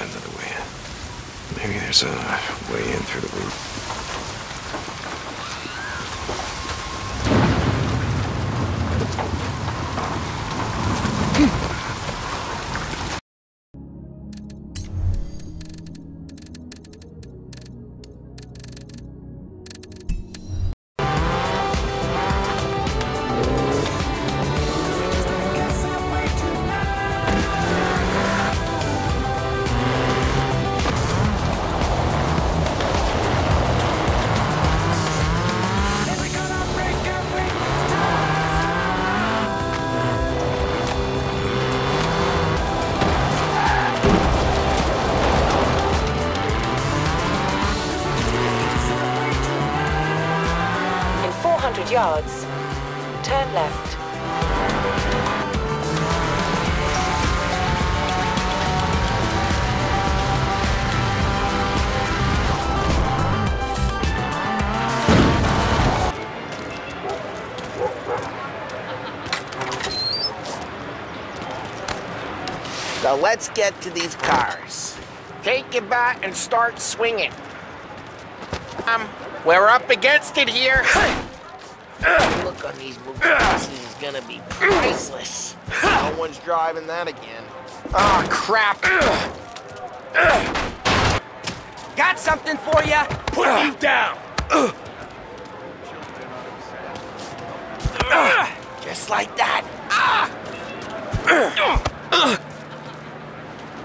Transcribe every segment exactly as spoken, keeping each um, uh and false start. find another way in. Maybe there's a way in through the roof. Yards. Turn left. Now let's get to these cars. Take your bat and start swinging. Um, we're up against it here. The look on these movies is gonna be priceless. No one's driving that again. Oh, crap. Got something for ya. Put you down. Just like that.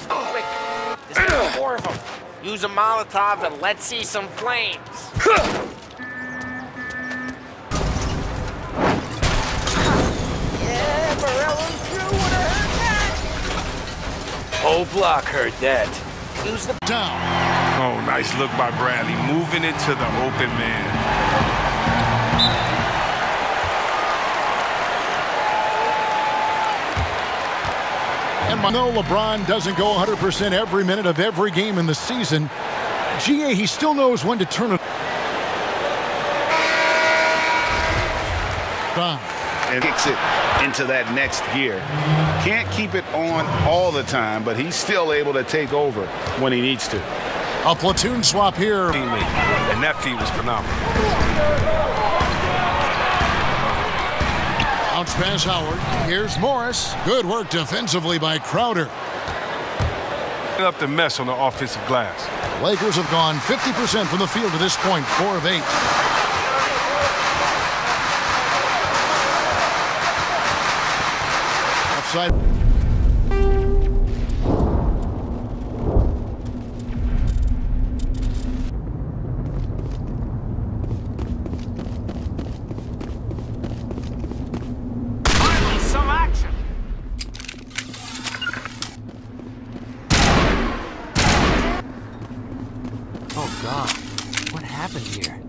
Quick. There's four of them. Use a Molotov and let's see some flames. Whole block heard that. Who's the down? Oh, nice look by Bradley, moving it to the open man. And no, LeBron doesn't go one hundred percent every minute of every game in the season. G A, he still knows when to turn it. And kicks it into that next gear. Can't keep it on all the time, but he's still able to take over when he needs to. A platoon swap here. And that feed was phenomenal. Bounce pass Howard. Here's Morris. Good work defensively by Crowder. Up the mess on the offensive glass. The Lakers have gone fifty percent from the field to this point, four of eight. Right. Finally, some action. Oh, God. What happened here?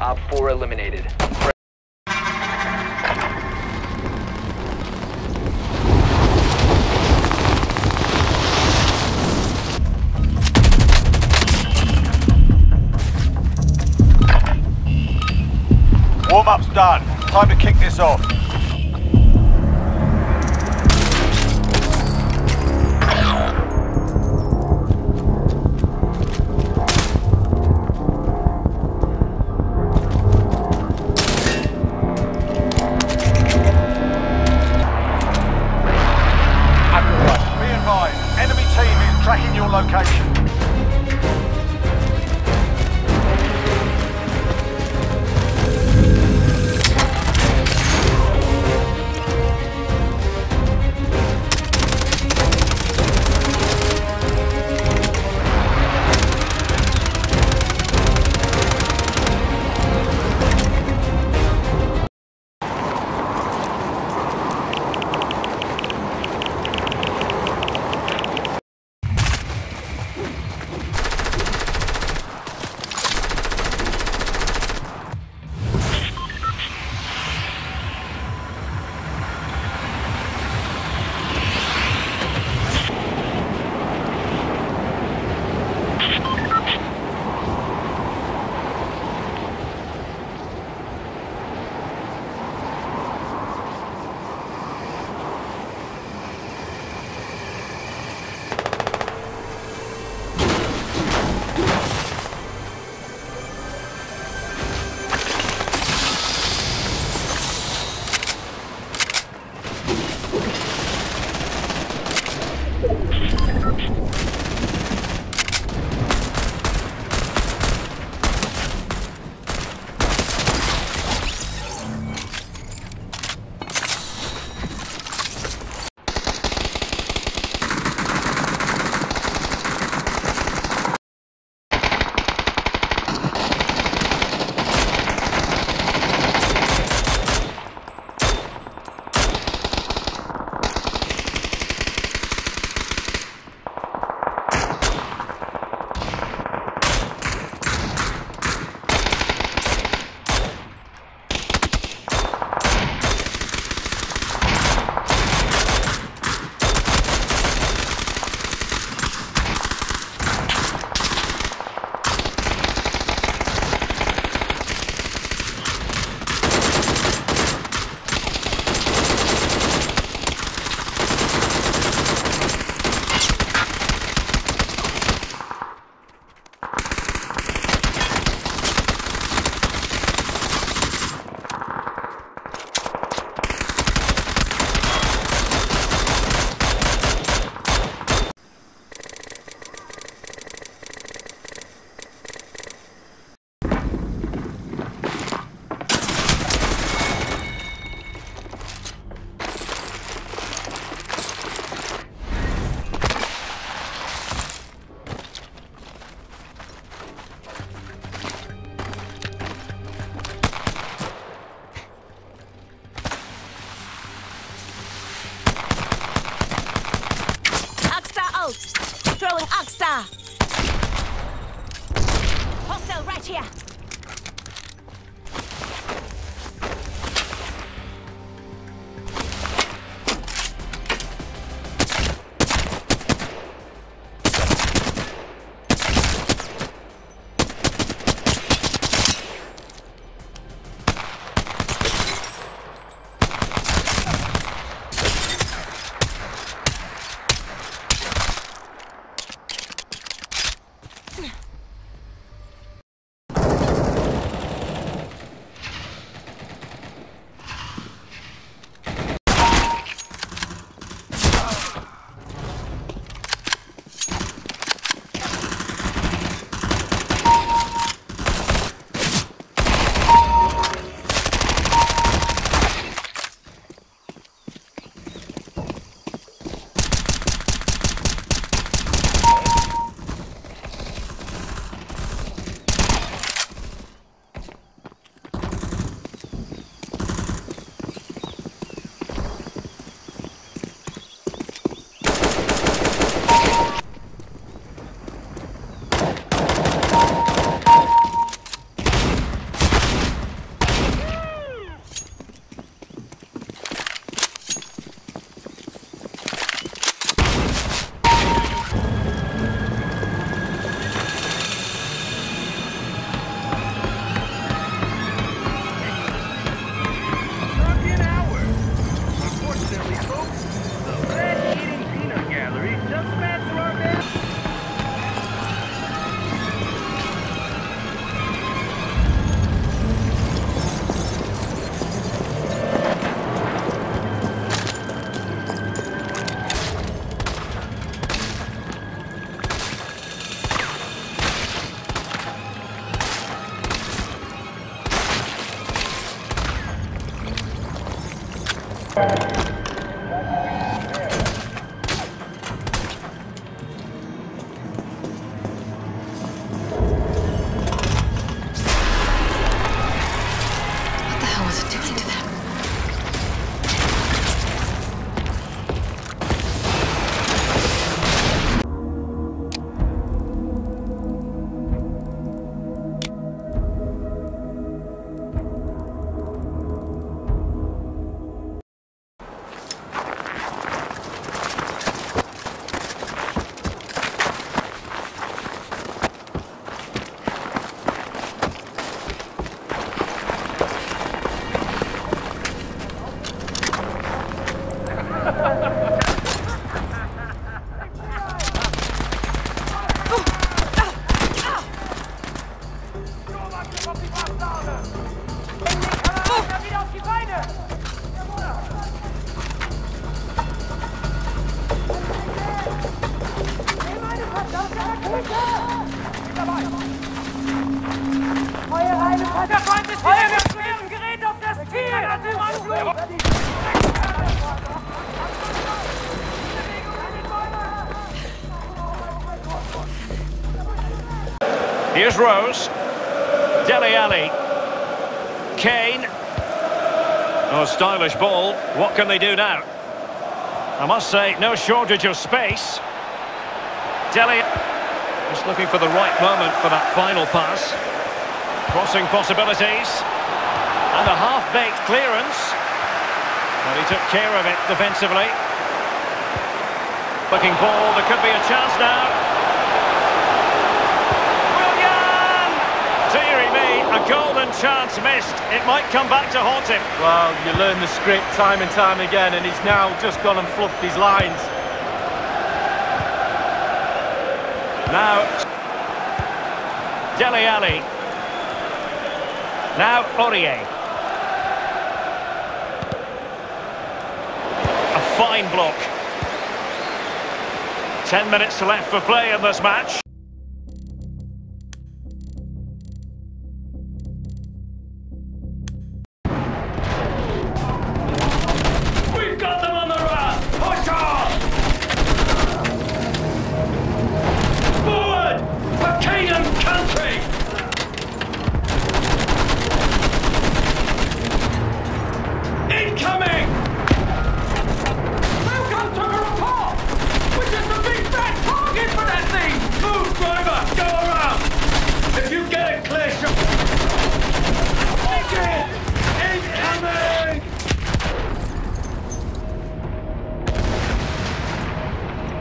Op four eliminated. Warm-up's done. Time to kick this off. Throwing Oxstar! Hostile right here! Seriously, folks, the Red Eating Peanut Gallery just passed through our bed. Here's Rose, Dele Alli, Kane. Oh, stylish ball. What can they do now? I must say, no shortage of space. Dele just looking for the right moment for that final pass. Crossing possibilities. And a half-baked clearance. But he took care of it defensively. Looking ball, there could be a chance now. A golden chance missed. It might come back to haunt him. Well, you learn the script time and time again, and he's now just gone and fluffed his lines. Now, Dele Alli. Now, Aurier. A fine block. Ten minutes left for play in this match.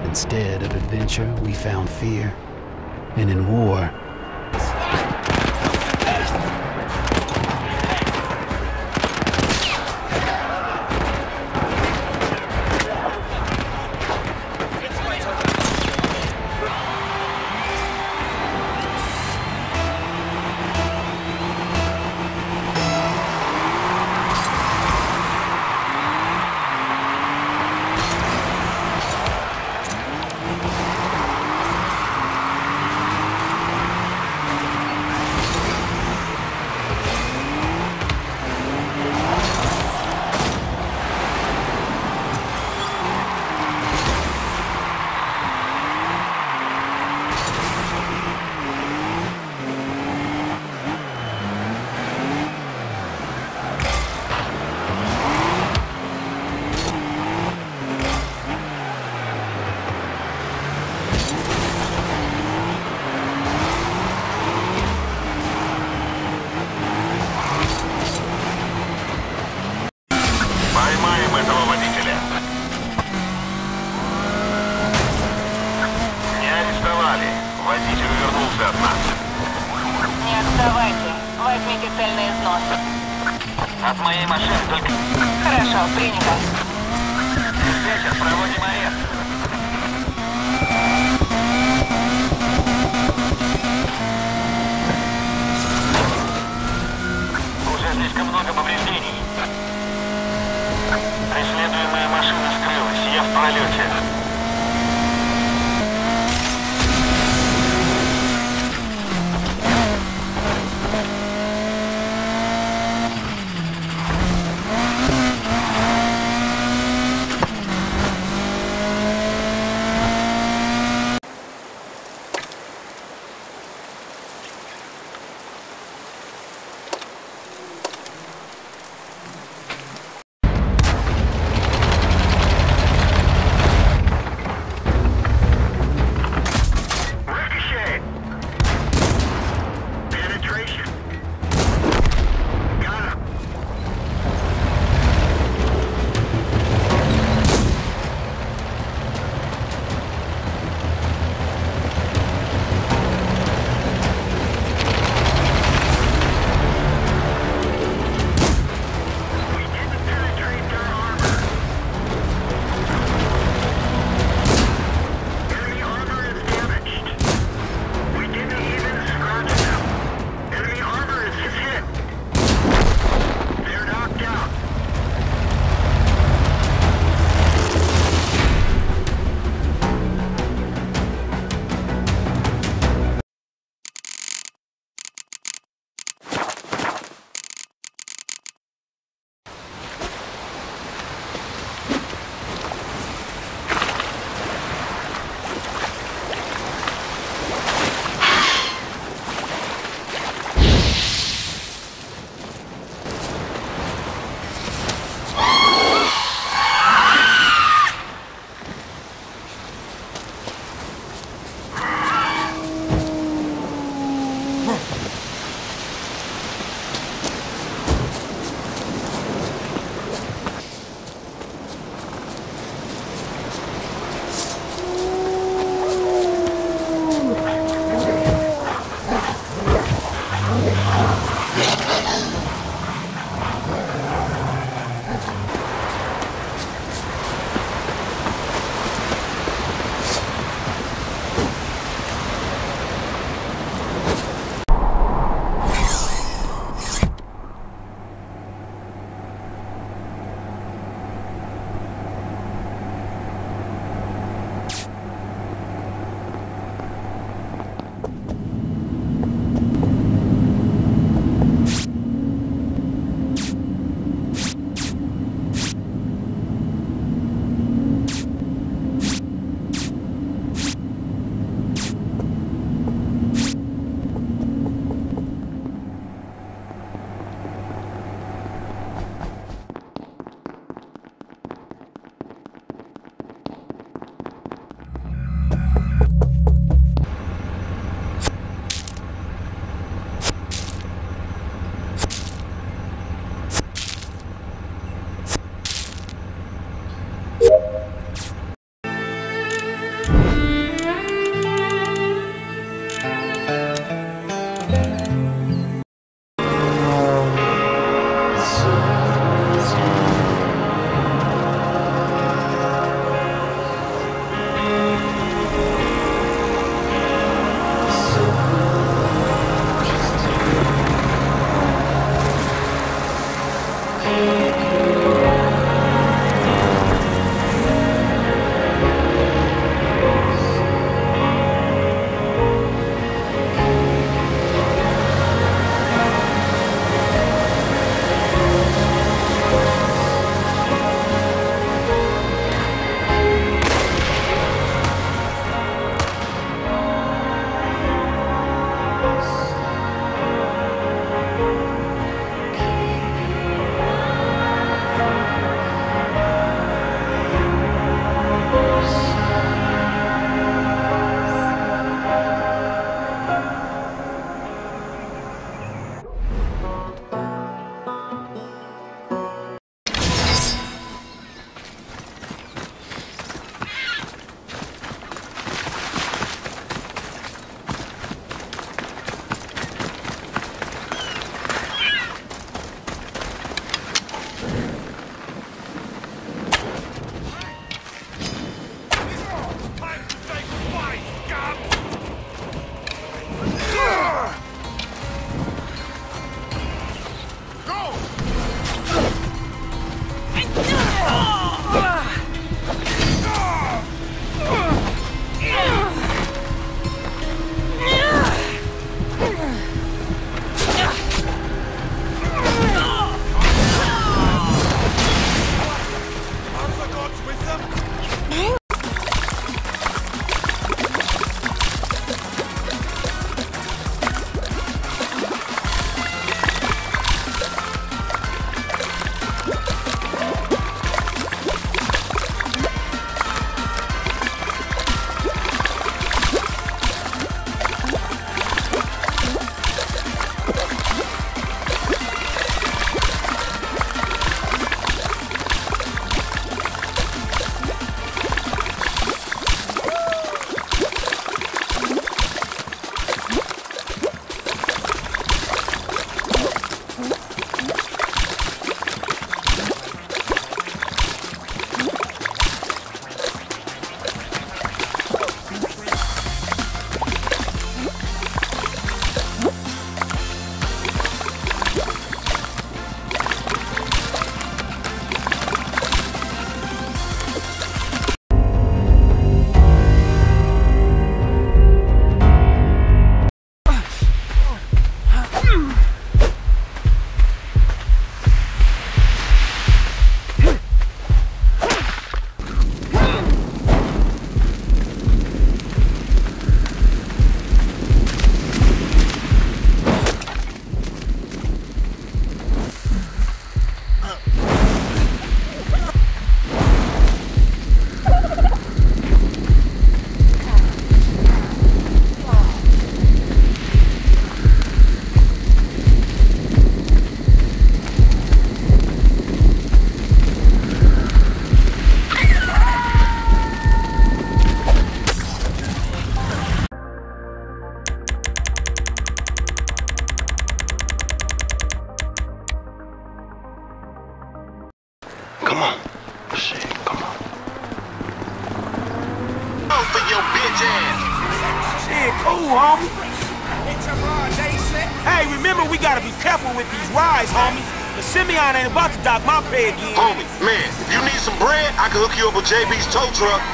Instead of adventure, we found fear, and in war, возьмите цельный износ. От моей машины только... Хорошо, принято. самолете.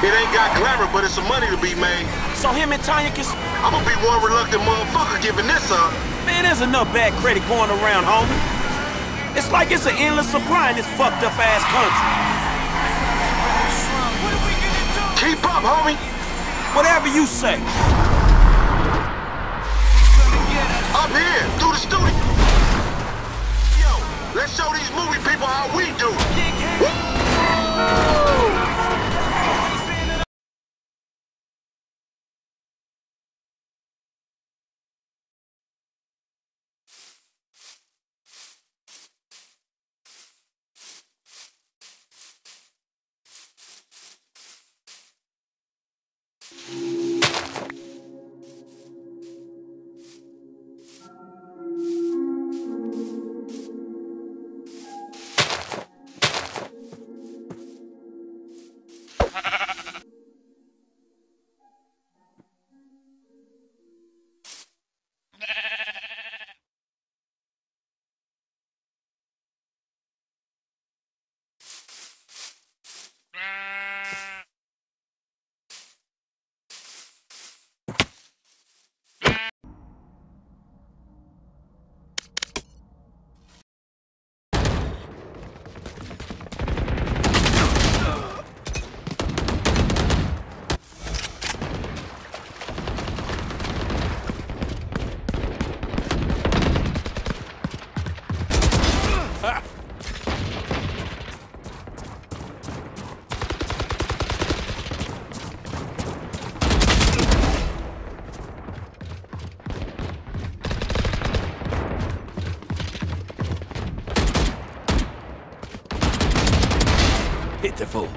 It ain't got glamour, but it's some money to be made. So him and Tanya can... I'm gonna be one reluctant motherfucker giving this up. Man, there's enough bad credit going around, homie. It's like it's an endless supply in this fucked up ass country. Keep up, homie. Whatever you say. Up here, through the studio. Yo, let's show these movie people how we do it. Pitiful.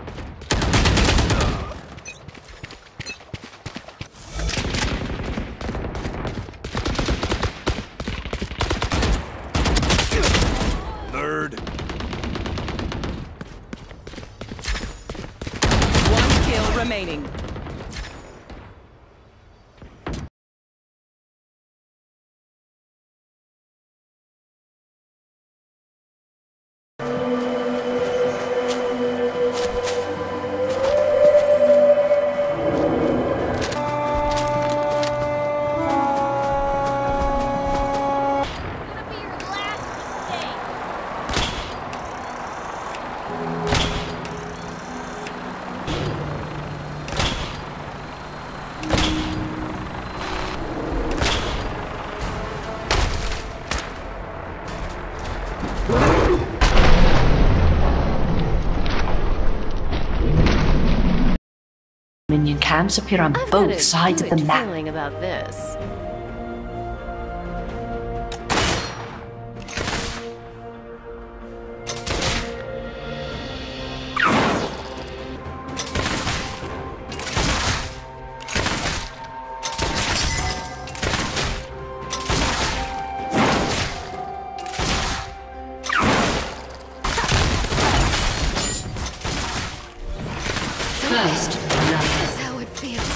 Nerd. One kill remaining. Minion camps appear on I've both sides of the map. About this. First, that's how it feels.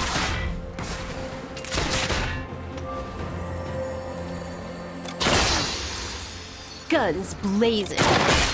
Guns blazing.